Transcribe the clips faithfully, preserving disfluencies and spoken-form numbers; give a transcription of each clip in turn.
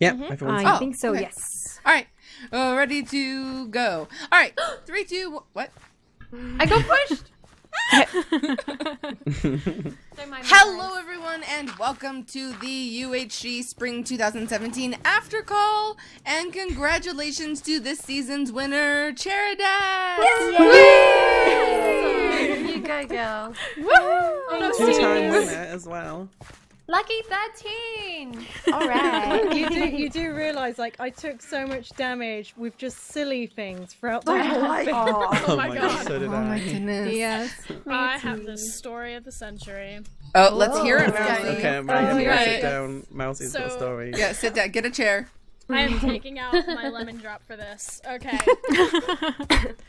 Yeah, mm-hmm. everyone's I oh, think so, okay. yes. All right, uh, ready to go. All right, three, two, what? I go first. Hello everyone and welcome to the UHShe Spring twenty seventeen After Call, and congratulations to this season's winner, Cheridet! Yes! Woo! You go, girl. Woo! Oh, no, two-time winner as well. Lucky thirteen. All right. you do you do realize like I took so much damage with just silly things throughout the whole life. Oh, oh, oh my god. god. So did oh I. my goodness. Yes. I have the story of the century. Oh, let's Whoa. hear it, Mousy. Okay, I'm ready. Oh, I'm right. Sit down, Mousy's so, story. Yeah, sit down. Get a chair. I am taking out my lemon drop for this. Okay.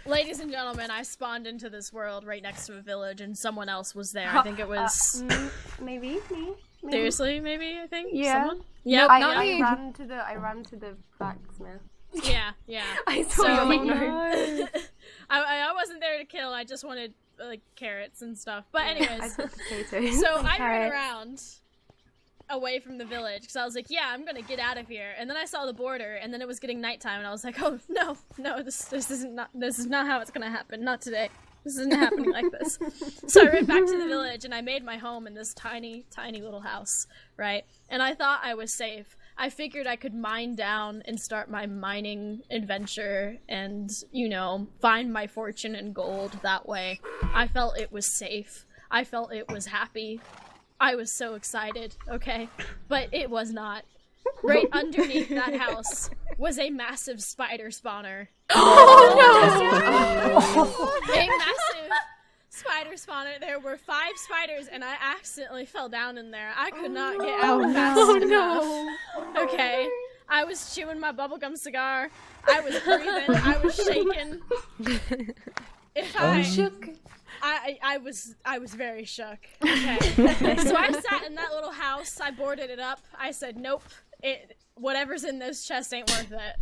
Ladies and gentlemen, I spawned into this world right next to a village, and someone else was there. I think it was uh, maybe me. Maybe. Seriously, maybe I think. Yeah. Someone? Yeah. No, I, not I me. ran to the. I ran to the blacksmith. Yeah. Yeah. I so, don't know. I I wasn't there to kill. I just wanted like carrots and stuff. But anyways, I so I ran around away from the village because I was like, yeah, I'm gonna get out of here. And then I saw the border, and then it was getting nighttime, and I was like, oh no, no, this this isn't not this is not how it's gonna happen. Not today. This isn't happening like this. So I ran back to the village and I made my home in this tiny, tiny little house, right? And I thought I was safe. I figured I could mine down and start my mining adventure and, you know, find my fortune and gold that way. I felt it was safe. I felt it was happy. I was so excited, okay? But it was not. Right underneath that house was a massive spider spawner. Oh, oh no! A massive spider spawner. There were five spiders, and I accidentally fell down in there. I could oh, not get out oh, fast no. enough. Oh, okay, no. I was chewing my bubblegum cigar. I was breathing. I was shaking. If I, I shook. I, I was I was very shook. Okay, so I sat in that little house. I boarded it up. I said, nope. It whatever's in this chest ain't worth it.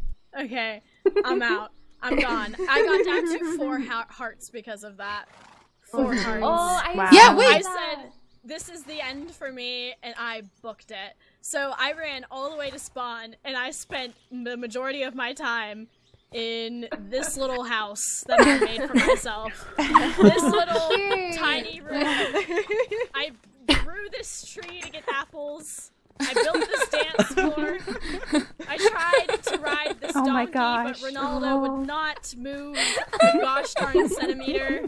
Okay, I'm out. I'm gone. I got down to four ha hearts because of that. Four oh, hearts. Oh, I, wow. yeah, wait. I said, this is the end for me, and I booked it. So I ran all the way to spawn, and I spent the majority of my time in this little house that I made for myself. This little tiny room. I grew this tree to get apples. I built this dance floor. I tried to ride this oh donkey, but Ronaldo oh. would not move a gosh darn centimeter.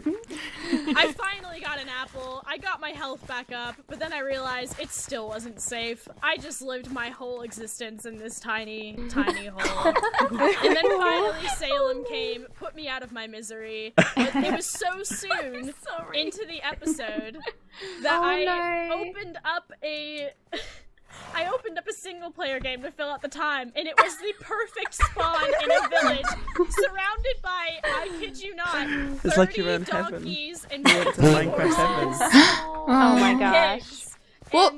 I finally got an apple. I got my health back up, but then I realized it still wasn't safe. I just lived my whole existence in this tiny, tiny hole. And then finally Salem came, put me out of my misery. It, it was so soon into the episode that oh, I no. opened up a... I opened up a single-player game to fill out the time, and it was the perfect spawn in a village, surrounded by, I kid you not, thirty it's like you're in donkeys heaven. and it's Minecraft heaven. Oh, oh my gosh. Well,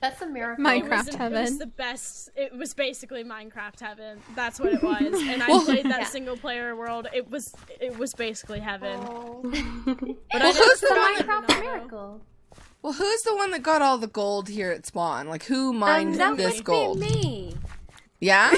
that's a miracle. Minecraft it a, heaven. It was the best. It was basically Minecraft heaven. That's what it was. And I well, played that yeah. single-player world. It was it was basically heaven. Oh. But well, who's the Minecraft miracle? Well, who's the one that got all the gold here at spawn? Like, who mined um, this gold? That might be me. Yeah? Oh.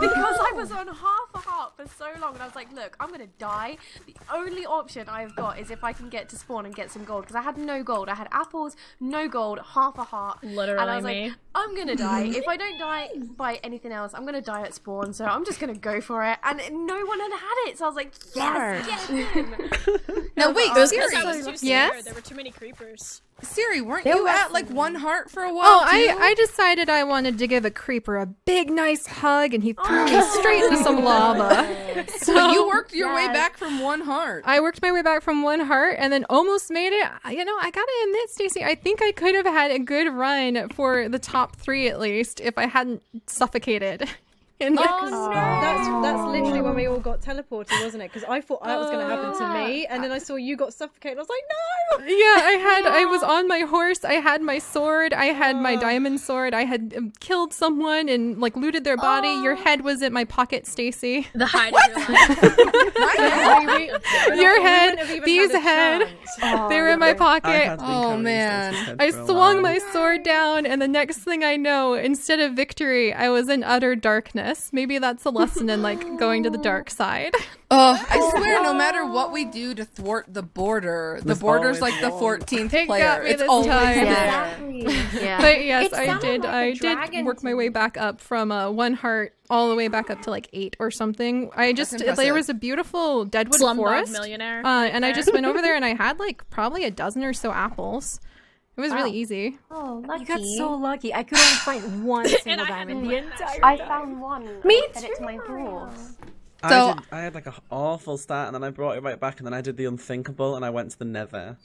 Because I was on half a heart for so long, and I was like, look, I'm gonna die. The only option I've got is if I can get to spawn and get some gold, because I had no gold. I had apples, no gold, half a heart. Literally and I was me. like, I'm gonna die. If I don't die by anything else, I'm gonna die at spawn, so I'm just gonna go for it. And no one had had it, so I was like, yes, yes. Now, wait, those guys I was too scared. There were too many creepers. Seri, weren't there you was... at like one heart for a while? Oh, I, I decided I wanted to give a creeper a big nice hug, and he threw oh. me straight into some lava. So but you worked your yes. way back from one heart. I worked my way back from one heart, and then almost made it. You know, I gotta admit, Stacy, I think I could have had a good run for the top three at least if I hadn't suffocated. In the oh, no. That's that's literally when we all got teleported, wasn't it? Because I thought that was going to happen to me, and then I saw you got suffocated. I was like, no! Yeah, I had. I was on my horse. I had my sword. I had my diamond sword. I had killed someone and like looted their body. Oh. Your head was in my pocket, Stacy. The hide. What? Your life. we, we, Your head, Bee's head. Oh, they were in my pocket. Oh man. I swung my sword down and the next thing I know, instead of victory, I was in utter darkness. Maybe that's a lesson in like going to the dark side. Oh, I swear no matter what we do to thwart the border, the border's like the fourteenth player. It's always there. But yes, I did I did work my way back up from uh, one heart all the way back up to like eight or something. I just there was a beautiful deadwood forest, millionaire, uh, and I just went over there and I had like probably a dozen or so apples. It was wow. really easy. Oh, lucky. You got so lucky. I could only find one single diamond. The entire I found one. Me too. It's my rules. So I, did, I had like an awful start, and then I brought it right back, and then I did the unthinkable, and I went to the Nether.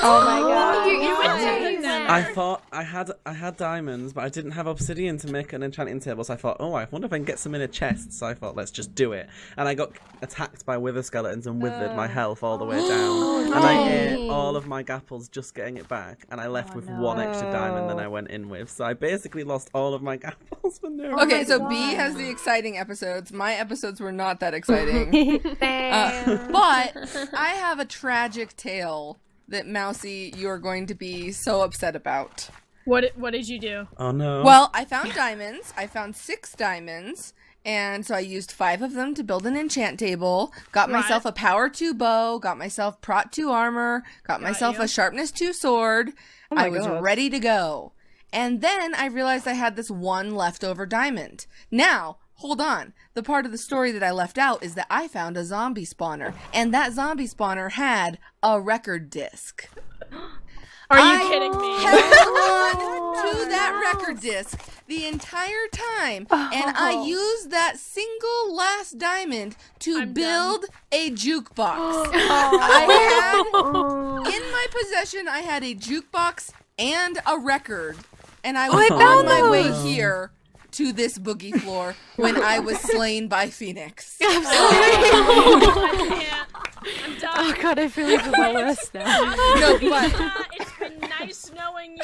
Oh my god! You, you went to the Nether. I thought I had I had diamonds, but I didn't have obsidian to make an enchanting table, so I thought, oh, I wonder if I can get some in a chest. So I thought, let's just do it. And I got attacked by wither skeletons and withered uh, my health all the way down, oh, and no. I ate all of my gapples just getting it back, and I left oh, with no. one extra diamond than I went in with. So I basically lost all of my gapples for no. Okay, so god. B has the exciting episodes. My episodes were not. Not that exciting. uh, but I have a tragic tale that Mousie, you're going to be so upset about. What What did you do? Oh no. Well, I found diamonds. I found six diamonds. And so I used five of them to build an enchant table, got right. myself a power two bow, got myself prot two armor, got, got myself you. a sharpness two sword. Oh I was God. ready to go. And then I realized I had this one leftover diamond. Now, hold on. The part of the story that I left out is that I found a zombie spawner, and that zombie spawner had a record disc. Are you I kidding me? I held on to that record disc the entire time, oh. and I used that single last diamond to I'm build done. a jukebox. Oh. I had, in my possession, I had a jukebox and a record, and I was oh, on my those. way here. to this boogie floor when I was slain by Phoenix. I'm sorry. I can't. I'm done. Oh god, I feel like the lowest now. No, but uh, it's been nice knowing you.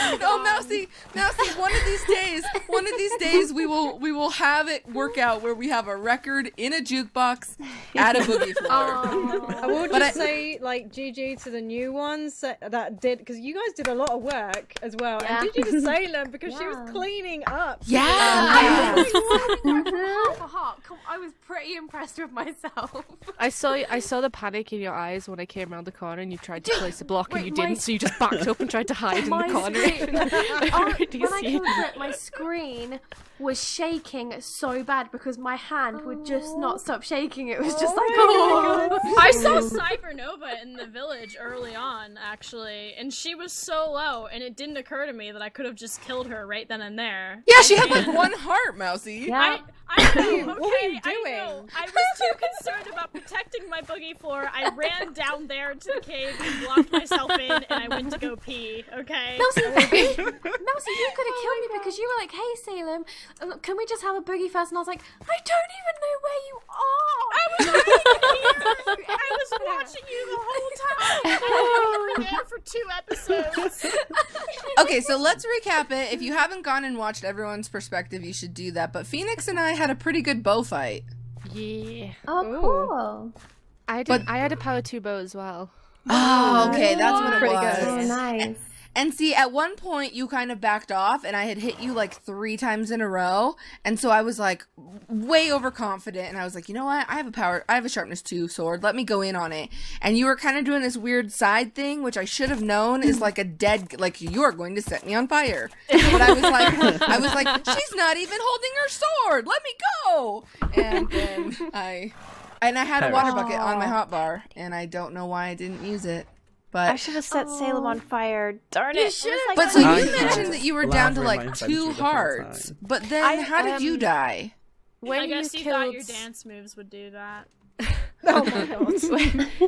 I'm no, gone. Mousie, Mousie. One of these days, one of these days, we will we will have it work out where we have a record in a jukebox at a boogie floor. Oh. I will just I, say, like, G G to the new ones that did, because you guys did a lot of work as well. Yeah. And G G to Salem because yeah. she was cleaning up. Yeah, yeah. I, really half a heart. I was pretty impressed with myself. I saw I saw the panic in your eyes when I came around the corner and you tried to place a block Wait, and you my... didn't, so you just backed up and tried to hide in the corner. Screen... I when I came back, my screen was shaking so bad because my hand would just not stop shaking. It was just oh like, oh. My God. I saw Cybernova in the village early on, actually, and she was so low, and it didn't occur to me that I could have just killed her right then and there. Yeah, she had like one heart, Mousie. Yeah. I, I know, okay, what are you doing? I know. I was too concerned about protecting my boogie floor. I ran down there to the cave and locked myself in, and I went to go pee, okay? Mousie, Mousie, you could have oh killed me God. because you were like, hey, Salem, can we just have a boogie first? And I was like, I don't even know where you are. I was right here. I was watching you the whole time. I was there for two episodes. Okay, so let's recap it. If you haven't gone and watched everyone's perspective, you should do that. But Phoenix and I had a pretty good bow fight. Yeah. Oh, Ooh. cool. I did. But I had a power two bow as well. Oh, okay, that's what it pretty was. Good. Oh, nice. And, and see, at one point you kind of backed off, and I had hit you like three times in a row, and so I was like way overconfident, and I was like, you know what? I have a power. I have a sharpness two sword. Let me go in on it. And you were kind of doing this weird side thing, which I should have known is like a dead, like you're going to set me on fire. But I was like, I was like, she's not even holding her sword. Let me go. And then I. And I had a water bucket Aww. on my hotbar, and I don't know why I didn't use it. But I should have set oh. Salem on fire. Darn it! You should have. But so you mentioned that you were down to like two hearts. But then, I, how did um, you die? When I guess you, you killed... thought your dance moves would do that. Oh my god!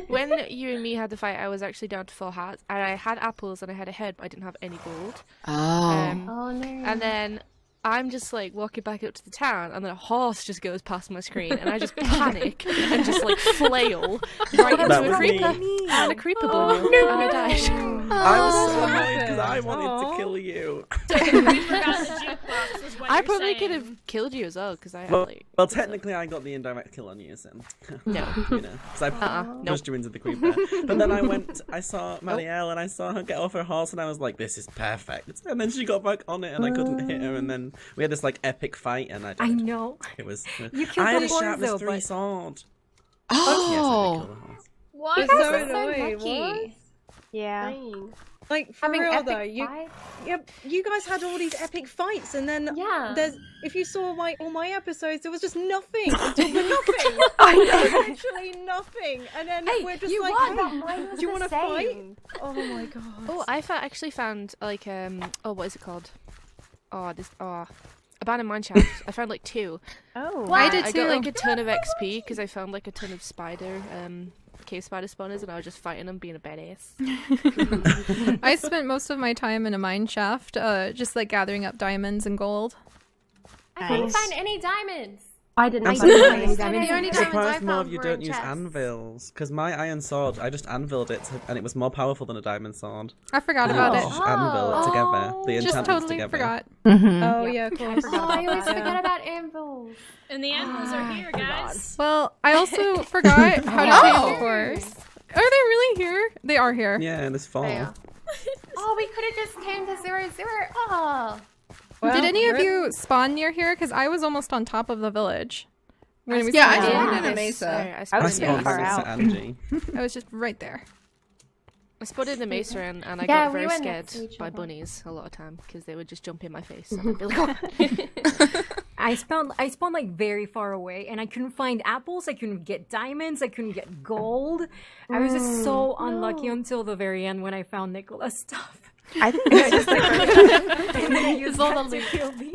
When, when you and me had the fight, I was actually down to four hearts, and I had apples and I had a head, but I didn't have any gold. Oh. Um, oh no. And then. I'm just like walking back up to the town, and then a horse just goes past my screen, and I just panic and just like flail right into a creeper me. and a creeper oh, ball, no. and I died. I was so annoyed because I wanted Aww. to kill you. We forgot the jukebox was what I probably saying. could have killed you as well because I. Well, had, like, well technically, I got the indirect kill on you, Sim. No, you know, because I uh-uh. pushed nope. you into the creep bear. But then I went, I saw Marielle, and I saw her get off her horse, and I was like, "This is perfect." And then she got back on it, and I couldn't hit her. And then we had this like epic fight, and I. Died. I know. It was. You killed I had a shot with three but... swords. Oh. Yes, I did kill the Why is so annoying? What? Yeah. Dang. Like for Having real though, you fights? yeah, you guys had all these epic fights, and then yeah, there's if you saw my all my episodes, there was just nothing, nothing, literally nothing, and then hey, we're just you like, hey, do you want to fight? Oh my god. Oh, I actually found like um oh what is it called? Oh this oh. Abandoned mineshaft. I found like two. Oh, wow. I did too. I got like a ton of X P because I found like a ton of spider, um, cave spider spawners, and I was just fighting them, being a badass. I spent most of my time in a mineshaft, uh, just like gathering up diamonds and gold. I couldn't nice. find any diamonds. I didn't. I didn't find any diamonds. The only diamonds surprised I found more of you don't use chests. anvils, because my iron sword, I just anviled it, to, and it was more powerful than a diamond sword. I forgot and about it. Oh. Anvil it together. The enchantments just totally together. forgot. Mm-hmm. Oh yeah, of course. Oh, I always forget about anvils. And the anvils ah, are here, guys. Well, I also forgot how to change the course. Are they really here? They are here. Yeah, this fall. Yeah. Oh, we could have just came to zero zero. Oh. Well, did any of you spawn near here? Because I was almost on top of the village. When I we yeah, I did. Yeah. In a mesa. I, I was so far out. I was just right there. I spawned in the mesa and, and I yeah, got very we scared by bunnies a lot of time because they would just jump in my face. And I'd be like, I spawned. I spawned like very far away, and I couldn't find apples. I couldn't get diamonds. I couldn't get gold. I was just so unlucky no. until the very end when I found Nicola's stuff. I think I just like, and then you used all the loot.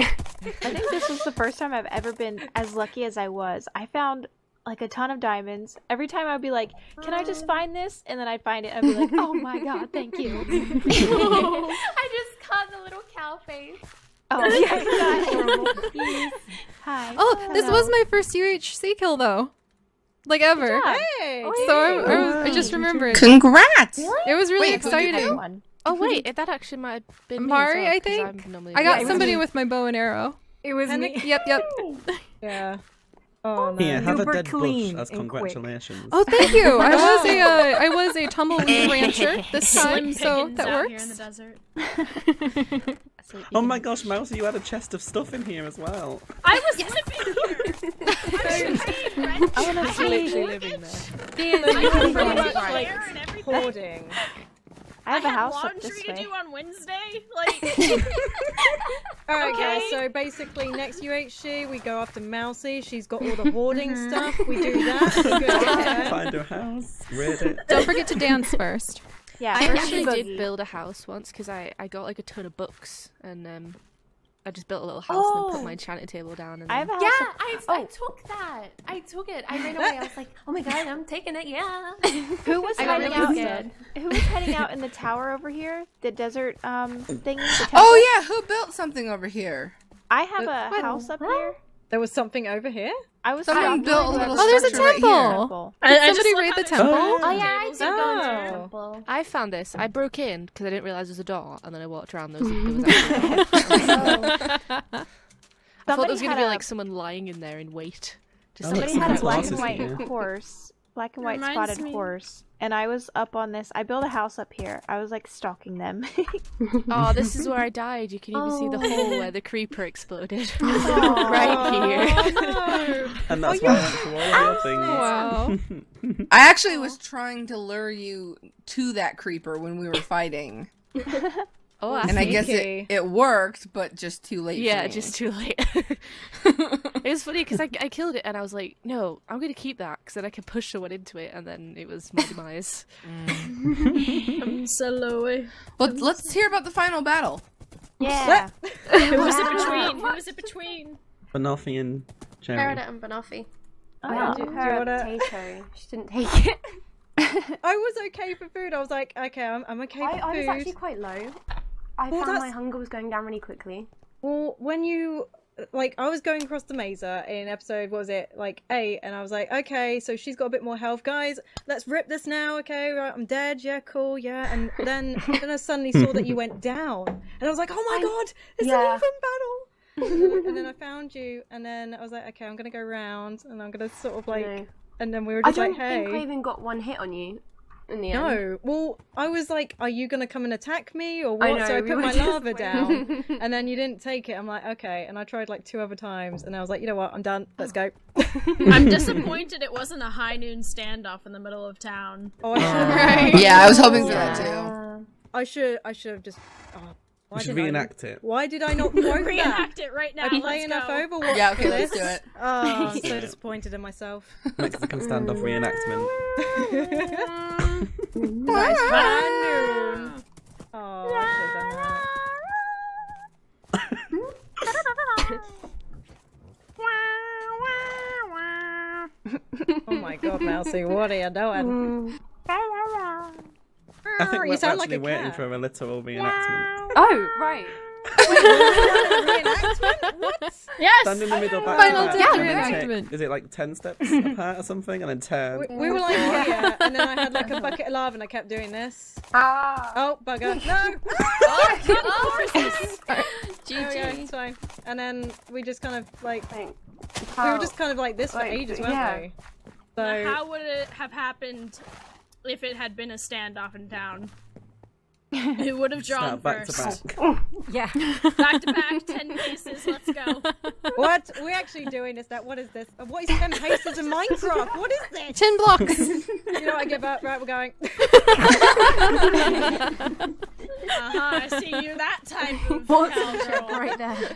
I think this was the first time I've ever been as lucky as I was. I found like a ton of diamonds. Every time I'd be like, "Can I just find this?" And then I'd find it. I'd be like, "Oh my god, thank you!" Oh. I just caught the little cow face. Oh yeah, hi. Oh, hello. This was my first U H C kill though. Like ever. Hey. Oh, so I, I, was, I just remembered. Congrats! Really? It was really Wait, exciting. Oh wait, that actually might have been Mari, well, I think. I got yeah, somebody with my bow and arrow. It was and me. It, yep, yep. Yeah. Oh no. Yeah, have Super a dead bush as congratulations. Quick. Oh, thank you. I was a uh, I was a tumbleweed rancher this time, so that works. Oh my gosh, Mousie, you had a chest of stuff in here as well. I was yes. living here. I, I was literally living there. The I was pretty much like hoarding. I have I a house laundry this to way. do on Wednesday. Like, all right, okay. guys. So basically, next U H she, we go after Mousie. She's got all the hoarding stuff. We do that. We go her. Find her house. Reddit. Don't forget to dance first. Yeah, I actually buggy. did build a house once because I I got like a ton of books and um I just built a little house oh. and then put my enchanted table down. And I have a house. Yeah, of... I, oh. I took that. I took it. I ran away. I was like, oh my god, I'm taking it. Yeah. Who was I hiding out? Good. Who was hiding out in the tower over here? The desert um thing. The oh yeah, who built something over here? I have what? a what? house up what? here. There was something over here. I was. Someone built a little oh, there's a temple. Right temple. Did I, I somebody raid the temple? Oh, oh yeah, I did oh. go to the temple. I found this. I broke in because I didn't realize there was a door, and then I walked around. There was. There was oh. I thought there was gonna be a... like someone lying in there in wait. Just somebody like, had a black and white horse, black and white Reminds spotted me. horse, and I was up on this. I built a house up here. I was like stalking them. Oh, this is where I died. You can even oh. see the hole where the creeper exploded. Oh. Right here. Oh, no. And that's oh, why I went to all the things. Wow. I actually was trying to lure you to that creeper when we were fighting. Oh, I and I guess it, it worked, but just too late. Yeah, for me. just too late. It was funny because I, I killed it and I was like, no, I'm going to keep that because then I can push someone into it, and then it was my demise. Mm. I'm so low. Well, I'm let's so... hear about the final battle. Yeah. What? Who was it between? Who was it between? Banoffee and Cheridet. Cheridet and Banoffee. Oh, I didn't do her potato. She didn't take it. I was okay for food. I was like, okay, I'm, I'm okay I, for food. I was actually quite low. I well, found that's... my hunger was going down really quickly. Well, when you like, I was going across the Mesa in episode, what was it, like, eight, and I was like, okay, so she's got a bit more health, guys, let's rip this now, okay, right, I'm dead, yeah, cool, yeah, and then, then I suddenly saw that you went down, and I was like, oh my I, god, it's yeah. an open battle! And then I found you, and then I was like, okay, I'm gonna go round, and I'm gonna sort of, like, no. and then we were just like, hey. I don't think I even got one hit on you. In the no, end. Well, I was like, "Are you gonna come and attack me or what?" I know, so I we put my lava went. down, and then you didn't take it. I'm like, okay, and I tried like two other times, and I was like, you know what, I'm done. Let's go. I'm disappointed it wasn't a high noon standoff in the middle of town. Oh, I uh, right? Yeah, I was hoping for yeah. that too. I should, I should have just. Oh, why should reenact I, it. Why did I not reenact that? It right now? I play let's enough go. Overwatch. Yeah, okay, let's do it. Oh, I'm so disappointed in myself. Mexican standoff reenactment. Nice fun. Oh, I should have done that. Oh my god, Mousie, what are you doing? I think we're actually like waiting cat. For a literal reenactment. Oh, right. Reenactment? What? Yes! Stand in the middle back Final back, yeah, reenactment. Take, is it like ten steps apart or something? And then turn. We, we were like here, and then I had like a bucket of lava and I kept doing this. Ah. Oh, bugger. No! Oh, come on! G G. There we go, it's fine. And then we just kind of like, how? We were just kind of like this for like, ages, weren't yeah. we? So now how would it have happened if it had been a standoff in town? Who would have drawn back first? To back. Yeah. Back to back, ten paces, let's go. What? We're actually doing is that, what is this? What is ten paces in Minecraft? What is this? Ten blocks. You know what, I give up. Right, we're going. Uh-huh, I see you that type of right there.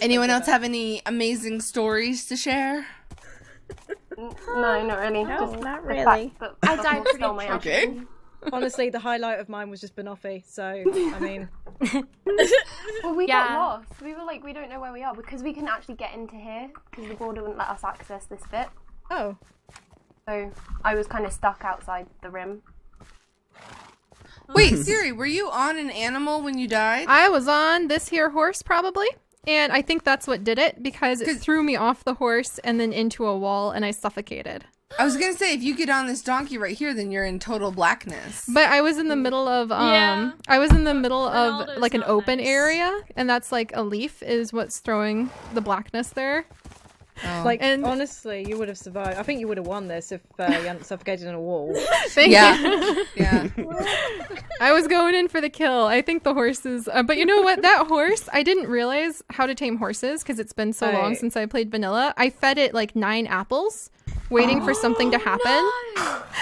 Anyone else have any amazing stories to share? No, not really. No, just not really. Fact, but I died pretty much. Okay. Honestly, the highlight of mine was just Banoffee, so, I mean... Well, we yeah. got lost. We were like, we don't know where we are, because we couldn't actually get into here, because the border wouldn't let us access this bit. Oh. So, I was kind of stuck outside the rim. Wait, Seri, were you on an animal when you died? I was on this here horse, probably, and I think that's what did it, because it threw me off the horse and then into a wall, and I suffocated. I was gonna say, if you get on this donkey right here, then you're in total blackness. But I was in the middle of, um, yeah. I was in the middle of, like, an open nice. area, and that's, like, a leaf is what's throwing the blackness there. Oh. Like, and honestly, you would have survived. I think you would have won this if uh, you hadn't suffocated in a wall. Thank yeah. you. Yeah. I was going in for the kill. I think the horses... Uh, but you know what? That horse, I didn't realize how to tame horses because it's been so right. long since I played vanilla. I fed it, like, nine apples, waiting oh, for something to happen.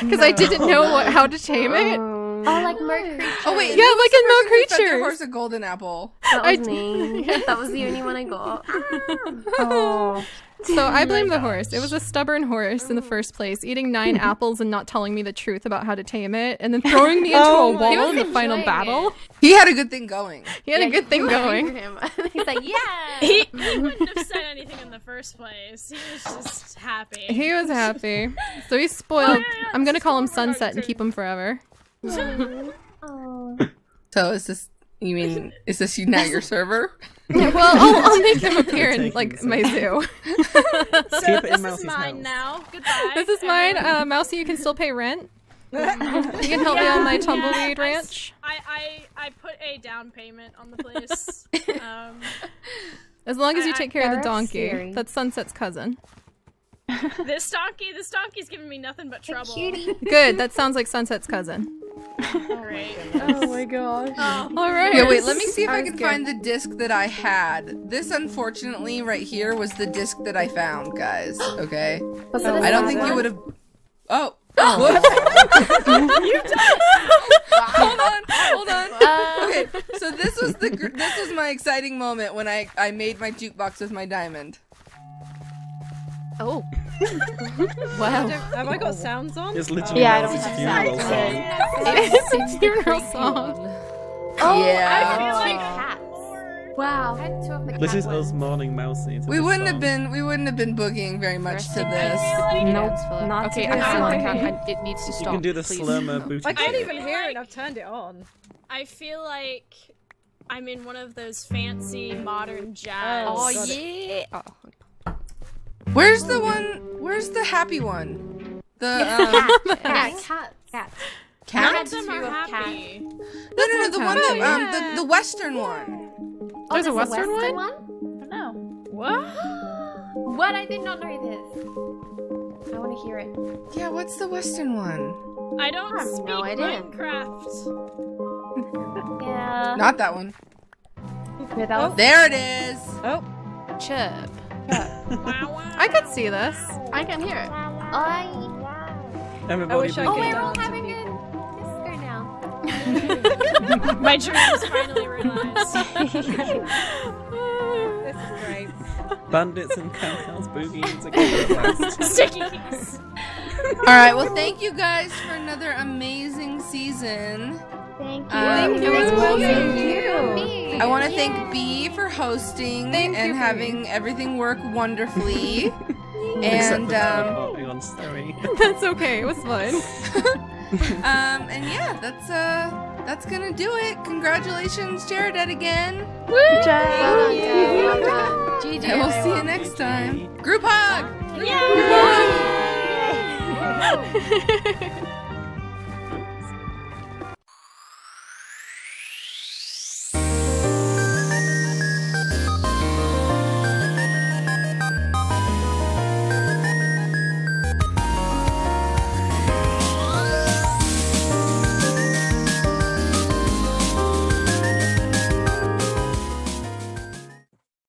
Because no. I didn't know what, how to tame it. Oh, oh like Mo Creature. Oh, wait. Yeah, like in Mo Creature. Fed the horse a golden apple. That was I me. Yeah. That was the only one I got. Oh... So I blame oh the horse. It was a stubborn horse in the first place, eating nine apples and not telling me the truth about how to tame it, and then throwing me into oh, a wall in the final battle. It. He had a good thing going. He had yeah, a good thing going. Him. He's like, yeah! He, he wouldn't have said anything in the first place. He was just happy. He was happy. So he's spoiled. Oh, yeah, yeah, I'm gonna call him Sunset and keep him forever. Oh. Oh. So is this... You mean, is this you now your server? Yeah, well, I'll, I'll make him appear in, like, my zoo. So, this is mine now. Goodbye. This is mine. Uh, Mousie, you can still pay rent. You can help yeah, me on my tumbleweed yeah, ranch. I, I, I put a down payment on the place. Um, as long as you I, take I, care of the donkey. Scary. That's Sunset's cousin. This donkey, this donkey's giving me nothing but trouble. Good, that sounds like Sunset's cousin. All right. Oh my gosh. Oh. All right. Yeah, wait, let me see if I, I can find the disc that I had. This, unfortunately, right here was the disc that I found, guys. Okay? Oh, I don't think one? you would have... Oh. Oh. What? You hold on, hold on. Uh... Okay, so this was, the gr this was my exciting moment when I, I made my jukebox with my diamond. Oh. Wow. Have I got sounds on? It's literally yeah, I don't have funeral sounds. It's a funeral song. Oh, yeah. I feel like cats. Wow. This is us mourning Mousie. We wouldn't have been we wouldn't have been boogieing very much to this. No, not okay. I feel like I, it needs to stop. You can do the slumber booty. I can't even hear it. I've turned it on. I feel like I'm in one of those fancy modern jazz. Oh, oh yeah. Oh. Where's the one? Where's the happy one? The um, cat. Cat. Cat. Cat. None of them are happy. No, no, no. The one that um, the the western one. Oh, there's, there's a western, western one? one? No. What? What? I did not know this. I want to hear it. Yeah, what's the western one? I don't I speak no Minecraft. Yeah. Not that one. No, that oh, there it is. Oh. Chirp. I could see this. I can hear it. I, I wish I could. Oh, we're all having a sister now. My dream is finally realized. This is great. Bandits and cowgirls, boobies, and sticky keys. Alright, well thank you guys for another amazing season. Thank you. Um, thank you. It was well thank you. you. I want to thank Yay. B for hosting thank and you, having B. everything work wonderfully. and um on Seri. That's okay, it was fun. um and yeah, that's uh that's gonna do it. Congratulations, Cheridet again. Woo! Good job. Well done. G G. And we'll see you next G G. time. Group hug! Group hug! Yay!